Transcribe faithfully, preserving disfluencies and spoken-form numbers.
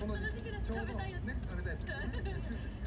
この時期ちょうどね食べたいですね。